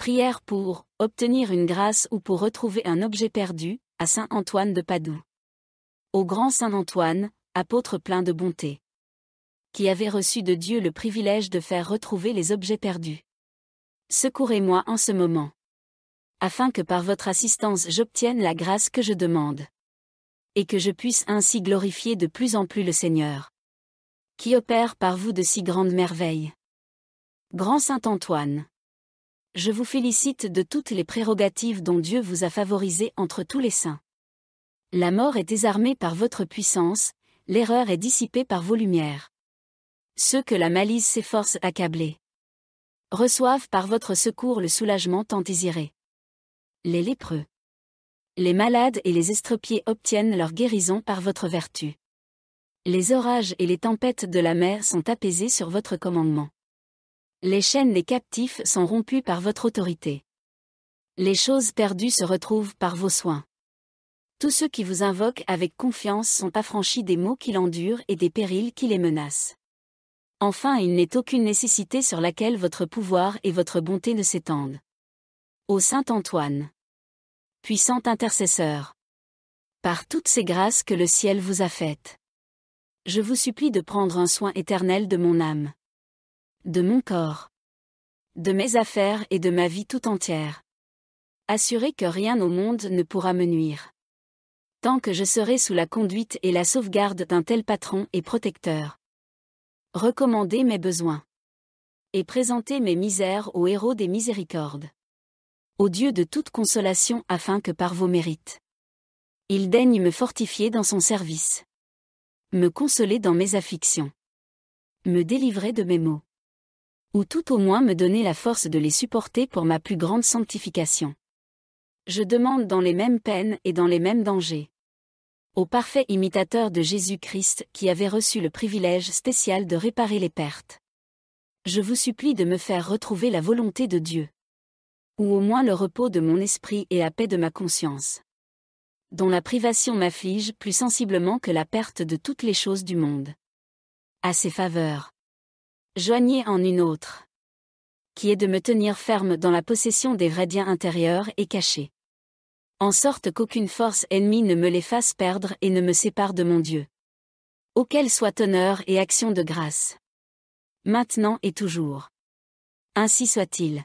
Prière pour obtenir une grâce ou pour retrouver un objet perdu, à Saint Antoine de Padoue. Au grand Saint Antoine, apôtre plein de bonté, qui avait reçu de Dieu le privilège de faire retrouver les objets perdus, secourez-moi en ce moment, afin que par votre assistance j'obtienne la grâce que je demande, et que je puisse ainsi glorifier de plus en plus le Seigneur, qui opère par vous de si grandes merveilles. Grand Saint Antoine, je vous félicite de toutes les prérogatives dont Dieu vous a favorisé entre tous les saints. La mort est désarmée par votre puissance, l'erreur est dissipée par vos lumières. Ceux que la malice s'efforce d'accabler reçoivent par votre secours le soulagement tant désiré. Les lépreux, les malades et les estropiés obtiennent leur guérison par votre vertu. Les orages et les tempêtes de la mer sont apaisés sur votre commandement. Les chaînes des captifs sont rompues par votre autorité. Les choses perdues se retrouvent par vos soins. Tous ceux qui vous invoquent avec confiance sont affranchis des maux qui l'endurent et des périls qui les menacent. Enfin, il n'est aucune nécessité sur laquelle votre pouvoir et votre bonté ne s'étendent. Ô Saint Antoine, puissant intercesseur, par toutes ces grâces que le ciel vous a faites, je vous supplie de prendre un soin éternel de mon âme, de mon corps, de mes affaires et de ma vie tout entière. Assurez que rien au monde ne pourra me nuire, tant que je serai sous la conduite et la sauvegarde d'un tel patron et protecteur. Recommandez mes besoins et présentez mes misères au héros des miséricordes, au Dieu de toute consolation, afin que par vos mérites, il daigne me fortifier dans son service, me consoler dans mes afflictions, me délivrer de mes maux, ou tout au moins me donner la force de les supporter pour ma plus grande sanctification. Je demande dans les mêmes peines et dans les mêmes dangers, au parfait imitateur de Jésus-Christ qui avait reçu le privilège spécial de réparer les pertes, je vous supplie de me faire retrouver la volonté de Dieu, ou au moins le repos de mon esprit et la paix de ma conscience, dont la privation m'afflige plus sensiblement que la perte de toutes les choses du monde. À ces faveurs, joignez en une autre, qui est de me tenir ferme dans la possession des vrais biens intérieurs et cachés, en sorte qu'aucune force ennemie ne me les fasse perdre et ne me sépare de mon Dieu, auquel soit honneur et action de grâce, maintenant et toujours. Ainsi soit-il.